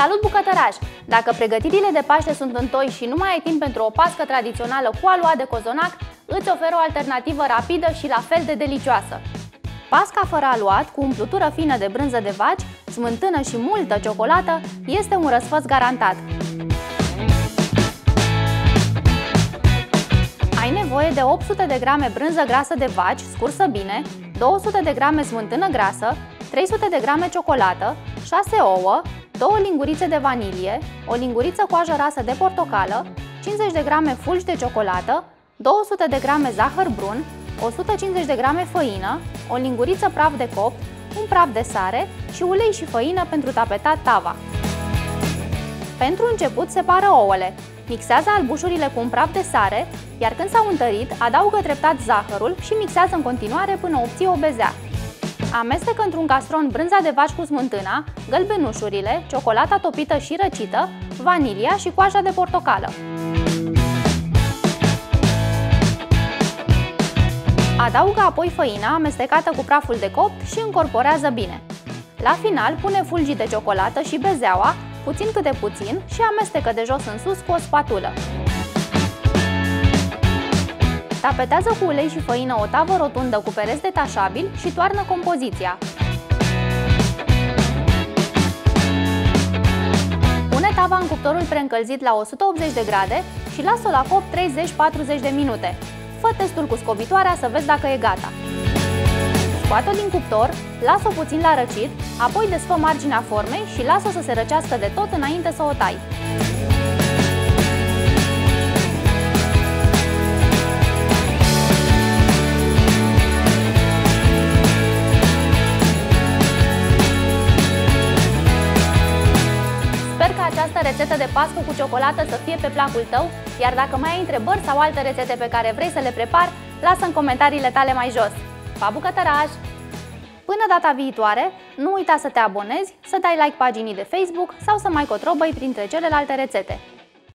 Salut, bucătăraș! Dacă pregătirile de Paște sunt în toi și nu mai ai timp pentru o pască tradițională cu alua de cozonac, îți oferă o alternativă rapidă și la fel de delicioasă. Pasca fără aluat, cu umplutură fină de brânză de vaci, smântână și multă ciocolată, este un răsfăț garantat. Ai nevoie de 800 de grame brânză grasă de vaci, scursă bine, 200 de grame smântână grasă, 300 de grame ciocolată, 6 ouă, 2 lingurițe de vanilie, o linguriță coajă rasă de portocală, 50 de grame fulgi de ciocolată, 200 de grame zahăr brun, 150 de grame făină, o linguriță praf de copt, un praf de sare și ulei și făină pentru tapetat tava. Pentru început, separă ouăle. Mixează albușurile cu un praf de sare, iar când s-au întărit, adaugă treptat zahărul și mixează în continuare până obții o bezea. Amestecă într-un castron brânza de vaci cu smântâna, gălbenușurile, ciocolata topită și răcită, vanilia și coaja de portocală. Adaugă apoi făina amestecată cu praful de copt și încorporează bine. La final, pune fulgii de ciocolată și bezeaua, puțin câte puțin, și amestecă de jos în sus cu o spatulă. Tapetează cu ulei și făină o tavă rotundă cu pereți detașabili și toarnă compoziția. Pune tava în cuptorul preîncălzit la 180 de grade și lasă-o la foc 30-40 de minute. Fă testul cu scobitoarea să vezi dacă e gata. Scoate-o din cuptor, lasă-o puțin la răcit, apoi desfă marginea formei și lasă-o să se răcească de tot înainte să o tai. Sper că această rețetă de pască cu ciocolată să fie pe placul tău, iar dacă mai ai întrebări sau alte rețete pe care vrei să le prepari, lasă în comentariile tale mai jos. Pa, bucătăraș! Până data viitoare, nu uita să te abonezi, să dai like paginii de Facebook sau să mai cotrobăi printre celelalte rețete.